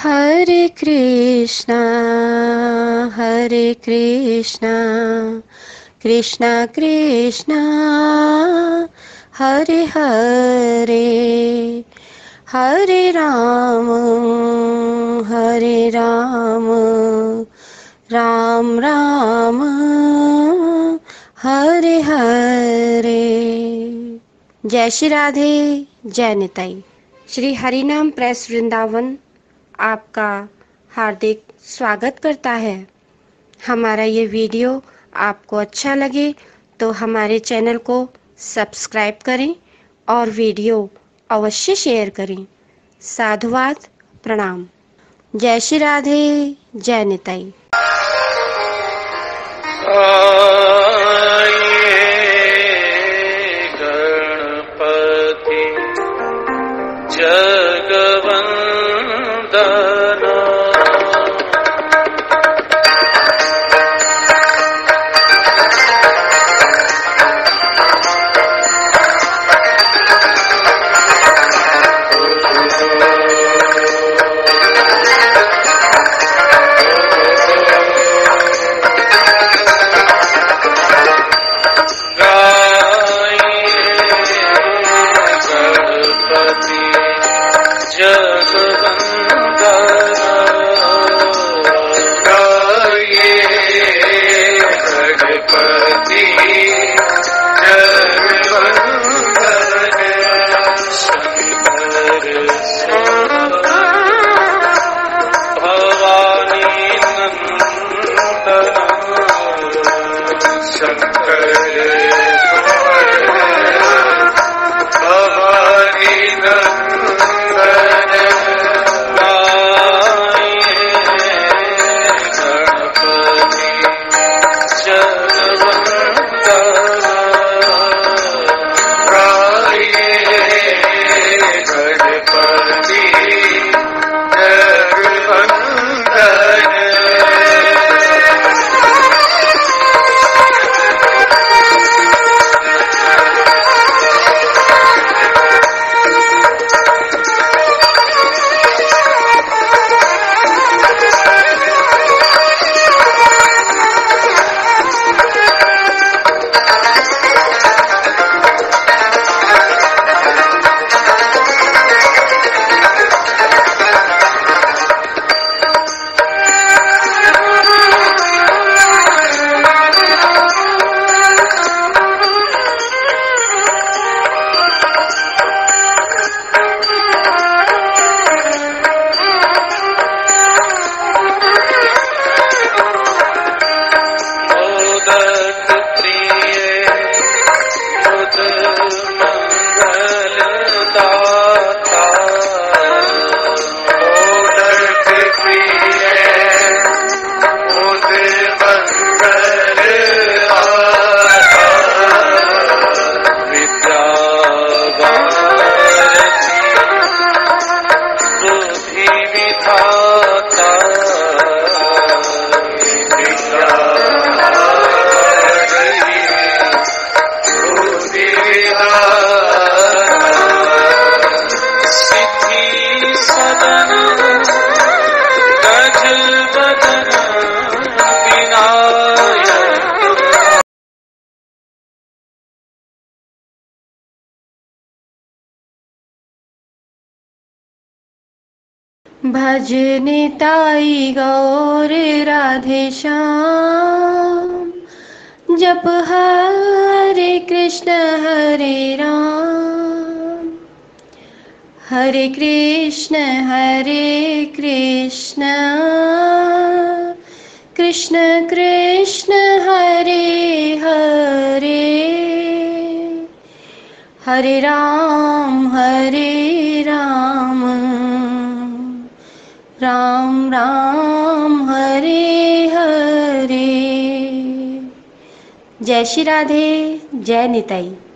Hare Krishna, Krishna Krishna, Hare Hare, Hare Rama, Ram Rama, Hare Hare. Jai Shri Radhe, Jai Nitai. Shri हरिनाम press Vrindavan आपका हार्दिक स्वागत करता है। हमारा ये वीडियो आपको अच्छा लगे तो हमारे चैनल को सब्सक्राइब करें और वीडियो अवश्य शेयर करें। साधुवाद, प्रणाम। जय श्री राधे, जय निताई। भजनी ताई गौरी राधेश्याम, जप हरे कृष्ण हरे कृष्ण कृष्ण कृष्ण हरे हरे, हरे राम राम राम हरे हरे। जय श्री राधे, जय निताई।